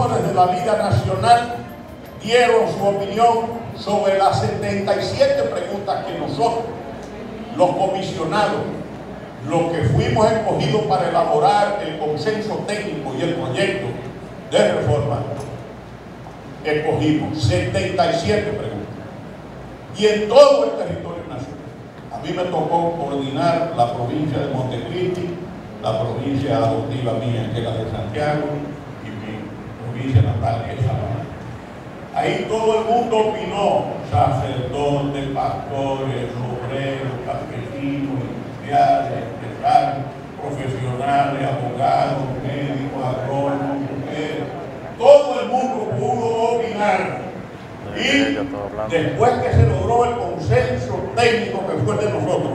sectores de la vida nacional dieron su opinión sobre las 77 preguntas que nosotros, los comisionados, los que fuimos escogidos para elaborar el consenso técnico y el proyecto de reforma, escogimos 77 preguntas. Y en todo el territorio nacional. A mí me tocó coordinar la provincia de Montecristi, la provincia adoptiva mía, que es la de Santiago, y mi provincia natal, que es Salamanca. Ahí todo el mundo opinó, sacerdotes, pastores, obreros, campesinos, industriales, empresarios, profesionales, abogados, médicos, agrónomos, mujeres. Todo el mundo pudo opinar. Y después que se logró el consenso técnico que fue el de nosotros,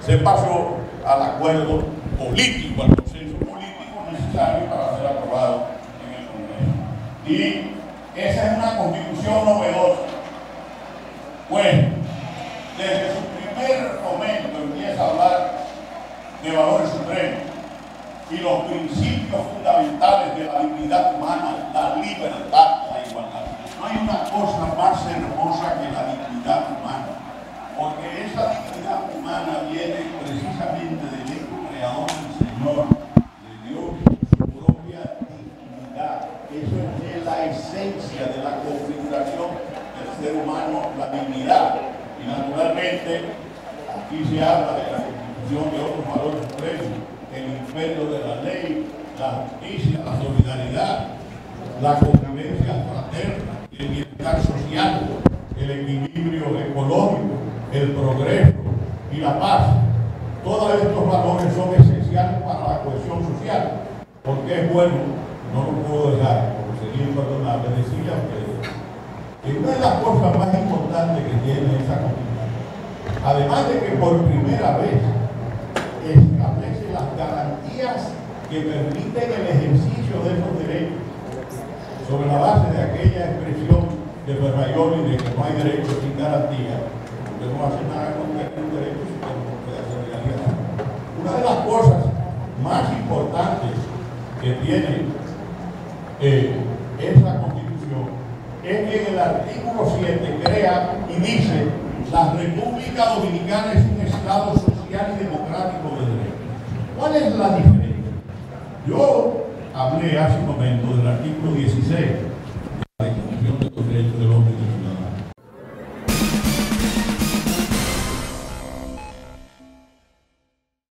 se pasó al acuerdo político, al consenso político necesario para ser aprobado en el Congreso. Y esa es una constitución novedosa. Pues, desde su primer momento empieza a hablar de valores supremos y los principios fundamentales de la dignidad humana, la libertad, la igualdad. No hay una cosa más hermosa que la dignidad humana, porque esa dignidad humana viene precisamente del hecho creador del Señor, de Dios, su propia dignidad. Eso es la esencia de la configuración del ser humano, la dignidad. Y naturalmente, aquí se habla de la constitución de otros valores presos, el imperio de la ley, la justicia, la solidaridad, la convivencia fraterna, el bienestar social, el equilibrio económico, el progreso y la paz. Todos estos valores son esenciales para la cohesión social, porque es bueno, no lo puedo dejar, porque sería imperdonable decirle a ustedes que una de las cosas más importantes que tiene esa comunidad, además de que por primera vez establece las garantías que permiten el ejercicio de esos derechos, sobre la base de aquella expresión de Berrayoni de que no hay derecho sin garantía, porque no hace nada con un derecho sin garantía. Una de las cosas más importantes que tiene esa Constitución es que en el artículo 7 crea y dice: la República Dominicana es un Estado social y democrático de derecho. ¿Cuál es la diferencia? Yo hablé hace un momento del artículo 16